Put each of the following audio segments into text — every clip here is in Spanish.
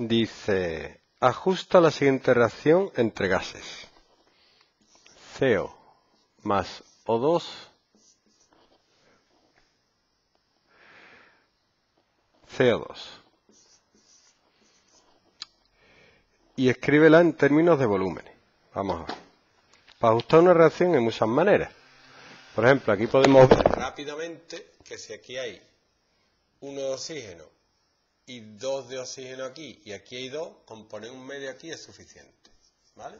Dice, ajusta la siguiente reacción entre gases. CO más O2 CO2. Y escríbela en términos de volúmenes. Vamos a ver. Para ajustar una reacción hay muchas maneras. Por ejemplo, aquí podemos ver rápidamente que si aquí hay 1 de oxígeno y 2 de oxígeno aquí y aquí hay 2, con poner un medio aquí es suficiente. ¿Vale?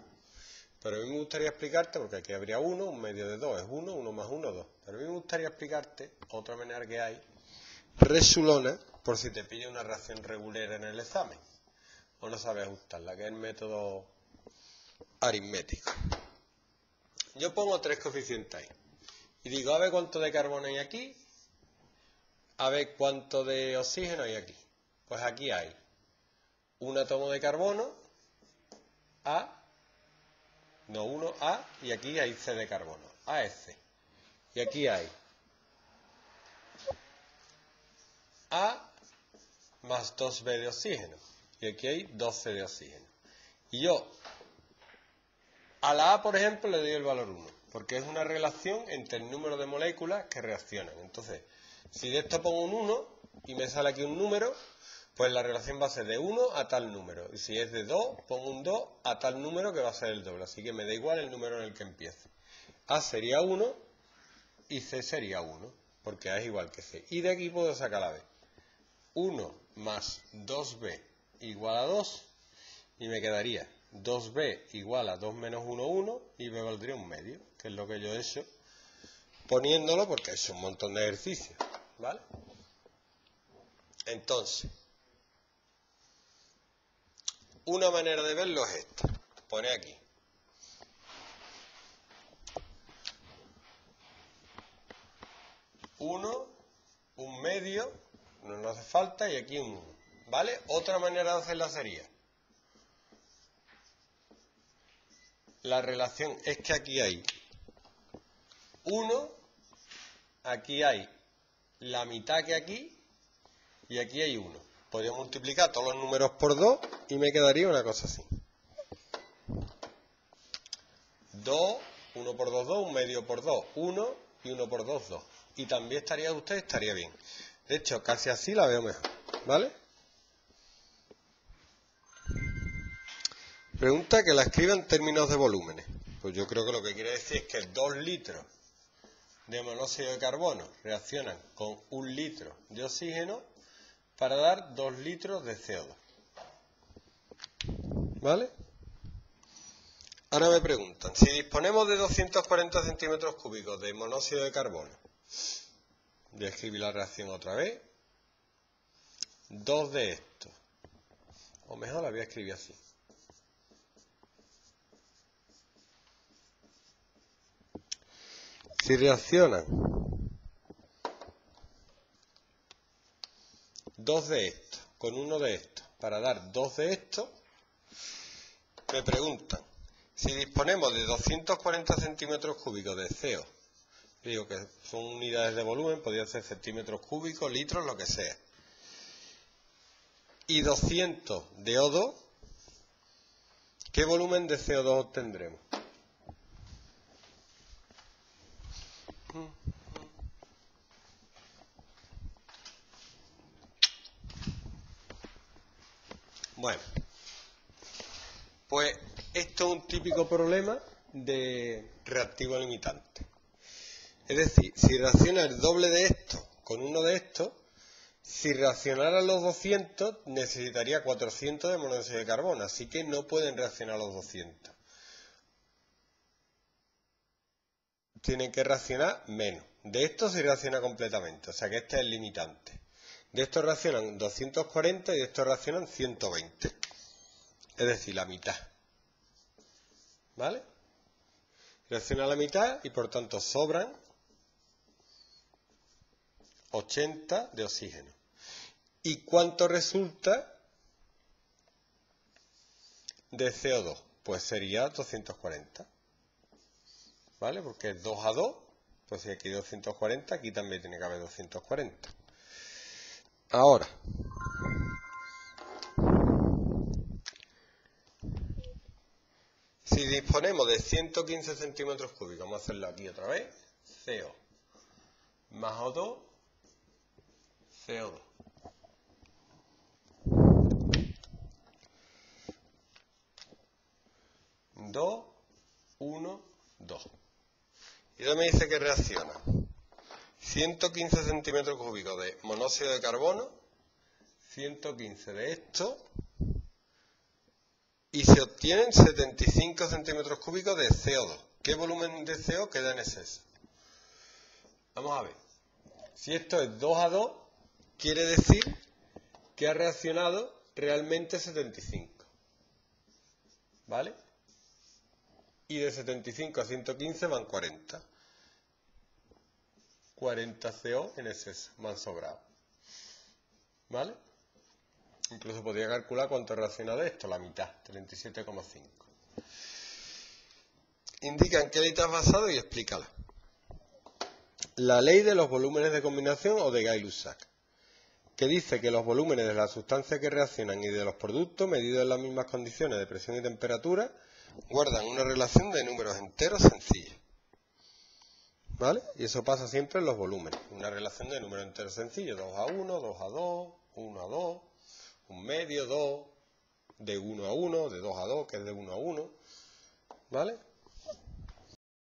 Pero a mí me gustaría explicarte, porque aquí habría 1, un medio de 2 es 1, 1 más 1, 2. Pero a mí me gustaría explicarte otra manera que hay, resulona, por si te pilla una reacción regular en el examen o no sabes ajustarla, que es el método aritmético. Yo pongo 3 coeficientes ahí y digo, a ver cuánto de carbono hay aquí, a ver cuánto de oxígeno hay aquí. Pues aquí hay un átomo de carbono, A, no 1, A, y aquí hay C de carbono, A es C. Y aquí hay A más 2B de oxígeno, y aquí hay 2C de oxígeno. Y yo a la A, por ejemplo, le doy el valor 1, porque es una relación entre el número de moléculas que reaccionan. Entonces, si de esto pongo un 1 y me sale aquí un número, pues la relación va a ser de 1 a tal número. Y si es de 2, pongo un 2 a tal número que va a ser el doble. Así que me da igual el número en el que empiece. A sería 1 y C sería 1, porque A es igual que C. Y de aquí puedo sacar la B. 1 más 2B igual a 2 y me quedaría 2B igual a 2 menos 1, 1 y me valdría un medio, que es lo que yo he hecho poniéndolo, porque he hecho un montón de ejercicios. ¿Vale? Entonces, una manera de verlo es esta. Pone aquí. Uno, un medio, no nos hace falta, y aquí un 1. ¿Vale? Otra manera de hacerla sería, la relación es que aquí hay 1, aquí hay la mitad que aquí, y aquí hay 1. Podría multiplicar todos los números por 2 y me quedaría una cosa así. 2, 1 por 2, 2, 1 medio por 2, 1 y 1 por 2, 2. Y también estaría usted, estaría bien. De hecho, casi así la veo mejor, ¿vale? Pregunta que la escriba en términos de volúmenes. Pues yo creo que lo que quiere decir es que 2 litros de monóxido de carbono reaccionan con 1 litro de oxígeno para dar 2 litros de CO2. ¿Vale? Ahora me preguntan, si disponemos de 240 centímetros cúbicos de monóxido de carbono, voy a escribir la reacción otra vez, 2 de esto, o mejor la voy a escribir así, si reaccionan 2 de esto con 1 de esto para dar 2 de esto, me preguntan, si disponemos de 240 centímetros cúbicos de CO, digo que son unidades de volumen, podría ser centímetros cúbicos, litros, lo que sea, y 200 de O2, ¿qué volumen de CO2 obtendremos? Bueno, pues esto es un típico problema de reactivo limitante. Es decir, si reacciona el doble de esto con uno de estos, si reaccionaran los 200 necesitaría 400 de monóxido de carbono, así que no pueden reaccionar los 200. Tienen que reaccionar menos. De esto se reacciona completamente, o sea que este es el limitante. De esto reaccionan 240 y de esto reaccionan 120. Es decir, la mitad. ¿Vale? Reacciona la mitad y por tanto sobran 80 de oxígeno. ¿Y cuánto resulta de CO2? Pues sería 240. ¿Vale? Porque es 2 a 2, pues si aquí hay 240, aquí también tiene que haber 240. Ahora, Si disponemos de 115 centímetros cúbicos, vamos a hacerlo aquí otra vez, CO más O2, CO2. Y ahora me dice que reacciona 115 centímetros cúbicos de monóxido de carbono, 115 de esto, y se obtienen 75 centímetros cúbicos de CO2. ¿Qué volumen de CO queda en exceso? Vamos a ver. Si esto es 2 a 2, quiere decir que ha reaccionado realmente 75, ¿vale? Y de 75 a 115 van 40. 40 CO en exceso, me han sobrado, ¿vale? Incluso podría calcular cuánto reacciona de esto, la mitad, 37,5. Indican qué ley te has basado y explícala. La ley de los volúmenes de combinación o de Gay-Lussac, que dice que los volúmenes de las sustancias que reaccionan y de los productos medidos en las mismas condiciones de presión y temperatura guardan una relación de números enteros sencilla, ¿vale? Y eso pasa siempre en los volúmenes, una relación de números enteros sencillos, 2 a 1, 2 a 2, 1 a 2, 1/2, 2, de 1 a 1, de 2 a 2, que es de 1 a 1, ¿vale?